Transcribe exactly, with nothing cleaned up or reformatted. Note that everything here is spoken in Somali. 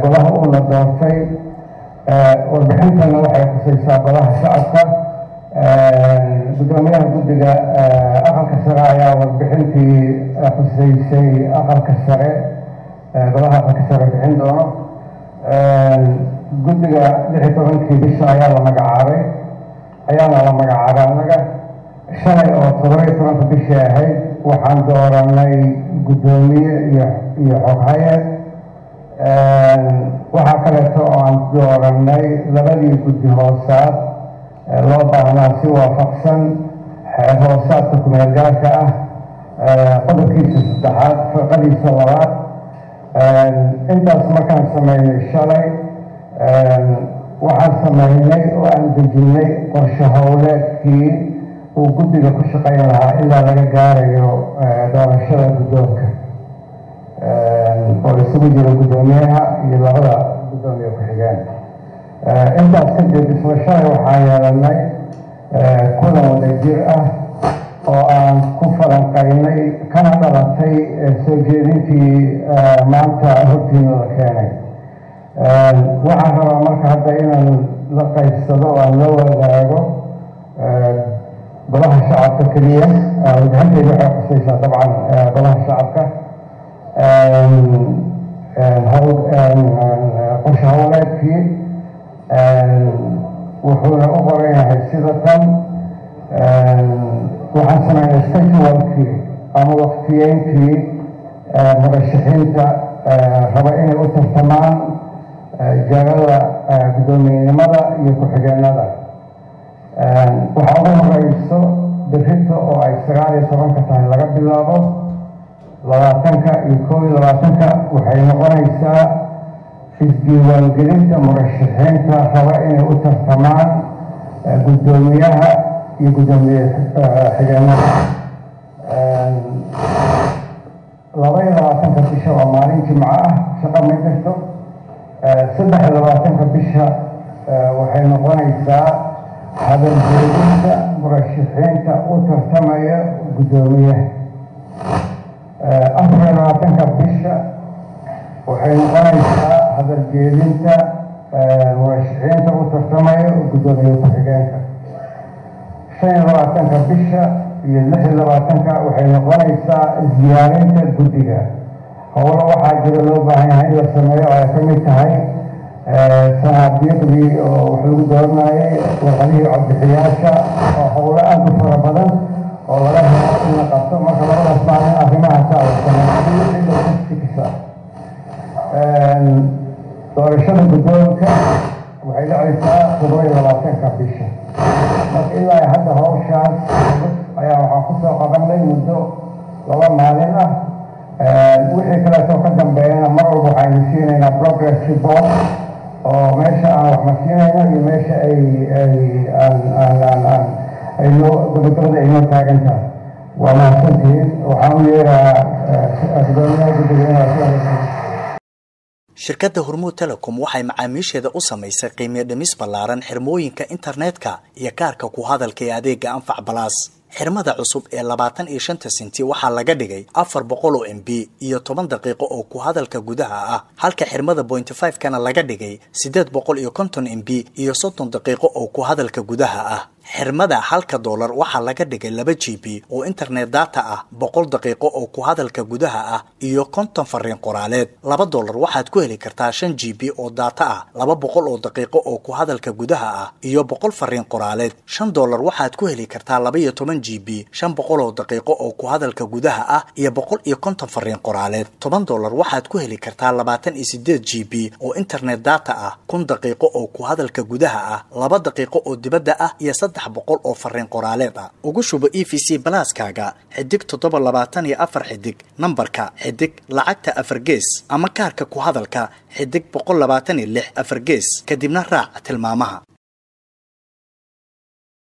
golaha uu la doortay ee warbixintana waxay ku saabsan golaha shacabka ee gudoomiyaha guddiga aqalka sare ayaa warbixintii ku saabsan aqalka sare ee golaha aqalka sare bixin doono ee guddiga lix iyo toban bisha ayaa la magacaabay ayaana la magacaabay anaga shalay oo toddoba iyo toban bisha ahayd waxaan dooranay gudoomiye iyo iyo xoghayaad waxaa kaleeto aan dooranay labadii guddi hoosaad loo baahnaa si waafaqsan hoosaadka kumeel gaarka ah qodobkiisa saddexaad firqadiisa labaad intaas markaan sameynay shalay waxaan sameynay oo aan dejinay qorshe howleedkii uu guddiga ku shaqayn lahaa ilaa laga gaarayo doorashada guddoonka oo isugu jira gudoomiyaha iyo labada gudoomiye ku xigeen intaas kadib isla shalay waxaan yeelanay kulan wadajir ah oo aan ku falanqaynay kana dhalatay soo jeedintii maanta hortiina la keenay waxaan rabaa marka hadda inaan la qaybsado oo aan loo wadaago golaha shacabka keliya wadahantayda waxay qusaysaa dabcan golaha shacabka qorshe howleedkii wuxuuna u qoran yahay sida tan waxaan sameynay schedulekii ama waqtiyeynkii murashaxiinta raba inay u tartamaan jagada gudoomiyenimada iyo ku-xigeenada waxaa ugu horeyso berrito oo ay sagaal iyo tobanka tahay laga bilaabo labaatanka iyo kow iyo labaatanka waxay noqonaysaa isdiiwaangelinta murashaxiinta raba inay u tartamaan gudoomiyaha iyo gudoomiye xigeenada laba iyo labaatanka bisha waa maalin jimco ah shaqo ma jirto saddex iyo labaatanka bisha waxay noqonaysaa hadal jeedinta murashaxiinta u tartamaya gudoomiyaha أفضل أن تكبشة وحين قريتها هذا الجيلينتا ورشحينتا وترتمي وقدومي وتحقينتا شين رأى تنكبشة يلحي لرأى تنكا وحين قريتها زيارينتا القدية أولا واحد جلو بعينها إلى السماء ويتمتها سنة بيقضي وحلو دورنا وغني عبد حياشة وحولا أنت فربدا وغلها أنت نقصة ما شاء الله أسمعني doorashada guddoonka waxay dhacaysaa toddoba iyo labaatanka bisha marka ilaa hadda howshaas ayaa waxaan kusoo qabanay muddo laba maalin ah wixii kaleetoo ka dambeeyana mar walba waxaynu siinaynaa progress report oo meesha aan waxna siinayno iyo meesha ay aynoo godobrada aynoo taagantahay waa mahadsantihiin waxaan u yeeraa gudoomiyaha guddiga inaad shirkadda hormuud telecom waxay macaamiisheeda u samaysay qiimo dhimis ballaaran xirmooyinka internetka iyo kaarka ku hadalka ee adeega anfac balaas xirmada cusub ee labaatan iyo shan senti waxaa laga dhigay afar boqol oo M B iyo toban daqiiqo oo ku hadalka gudaha ah halka xirmada point five kana laga dhigay saddex boqol iyo konton M B iyo soddon daqiiqo oo ku hadalka gudaha ah xirmada halka dollar waxaa laga dhigay laba G B oo internet data ah boqol daqiiqo oo ku hadalka gudaha ah iyo konton fariin qoraaleed laba dollar waxaad ku heli kartaa shan G B oo data ah laba boqol oo daqiiqo oo ku hadalka gudaha ah iyo boqol fariin qoraaleed shan dollar waxaad ku heli kartaa laba iyo toban G B shan boqol oo daqiiqo oo ku hadalka gudaha ah iyo boqol iyo konton fariin qoraaleed toban dollar waxaad ku heli kartaa labaatan iyo siddeed G B oo internet data ah kun daqiiqo oo ku hadalka gudaha ah laba daqiiqo oo dibadda ah iyo boqol oo farriin qoraaleed ah ugu shubo E V C Plus-kaaga xidig todoba boqol labaatan iyo afar xidig nambarka xidig lacagta afar gees ama kaarka ku hadalka xidig boqol labaatan iyo lix afar gees kadibna raac tilmaamaha.